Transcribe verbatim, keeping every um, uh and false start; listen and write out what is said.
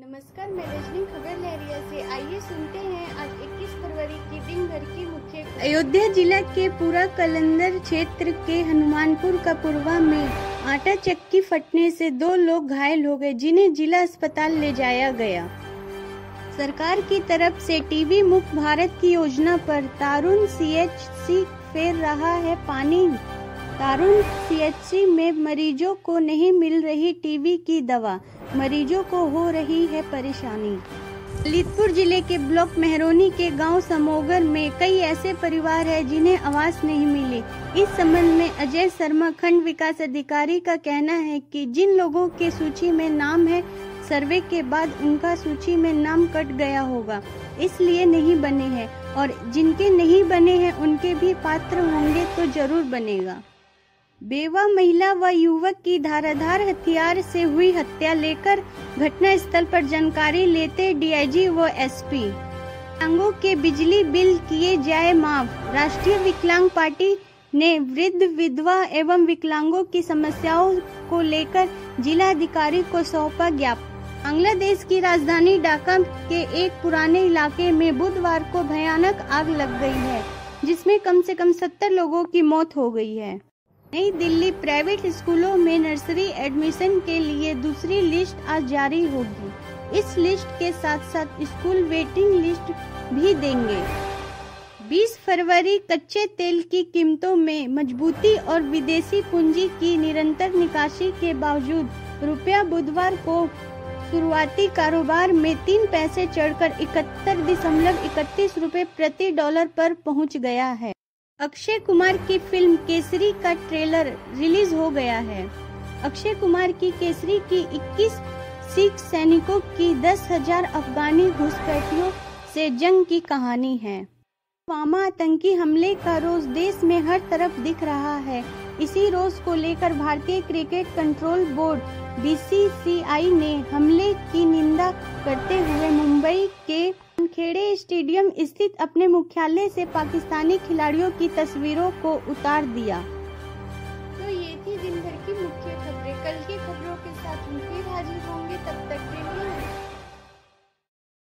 नमस्कार, मैं रजनी खबर लहरिया से। आइए सुनते हैं आज इक्कीस फरवरी की दिन भर की मुख्य। अयोध्या जिला के पूरा कलंदर क्षेत्र के हनुमानपुर कपूरवा में आटा चक्की फटने से दो लोग घायल हो गए, जिन्हें जिला अस्पताल ले जाया गया। सरकार की तरफ से टीबी मुक्त भारत की योजना पर तारुन सीएचसी फेर रहा है पानी। तारुन सीएचसी में मरीजों को नहीं मिल रही टीबी की दवा, मरीजों को हो रही है परेशानी। ललितपुर जिले के ब्लॉक मेहरोनी के गांव समोगर में कई ऐसे परिवार हैं जिन्हें आवास नहीं मिली। इस संबंध में अजय शर्मा खंड विकास अधिकारी का कहना है कि जिन लोगों के सूची में नाम है, सर्वे के बाद उनका सूची में नाम कट गया होगा, इसलिए नहीं बने हैं, और जिनके नहीं बने हैं उनके भी पात्र होंगे तो जरूर बनेगा। बेवा महिला व युवक की धाराधार हथियार से हुई हत्या लेकर घटना स्थल पर जानकारी लेते डीआईजी व एसपी। विकलांगों के बिजली बिल किए जाए माफ। राष्ट्रीय विकलांग पार्टी ने वृद्ध विधवा एवं विकलांगों की समस्याओं को लेकर जिला अधिकारी को सौंपा ज्ञापन। बांग्लादेश की राजधानी ढाका के एक पुराने इलाके में बुधवार को भयानक आग लग गई है, जिसमें कम से कम सत्तर लोगों की मौत हो गई है। नई दिल्ली प्राइवेट स्कूलों में नर्सरी एडमिशन के लिए दूसरी लिस्ट आज जारी होगी। इस लिस्ट के साथ साथ स्कूल वेटिंग लिस्ट भी देंगे। बीस फरवरी कच्चे तेल की कीमतों में मजबूती और विदेशी पूंजी की निरंतर निकासी के बावजूद रुपया बुधवार को शुरुआती कारोबार में तीन पैसे चढ़कर इकहत्तर दशमलव इकतीस रुपए प्रति डॉलर पर पहुंच गया है। अक्षय कुमार की फिल्म केसरी का ट्रेलर रिलीज हो गया है। अक्षय कुमार की केसरी की इक्कीस सिख सैनिकों की दस हजार अफगानी घुसपैठियों से जंग की कहानी है। पुलवामा आतंकी हमले का रोज देश में हर तरफ दिख रहा है। इसी रोज को लेकर भारतीय क्रिकेट कंट्रोल बोर्ड बीसीसीआई ने हमले की निंदा करते हुए मुंबई के खेड़े स्टेडियम स्थित अपने मुख्यालय से पाकिस्तानी खिलाड़ियों की तस्वीरों को उतार दिया। तो ये थी दिन भर की मुख्य खबरें। कल की खबरों के साथ हम फिर हाजिर होंगे, तब तक के लिए।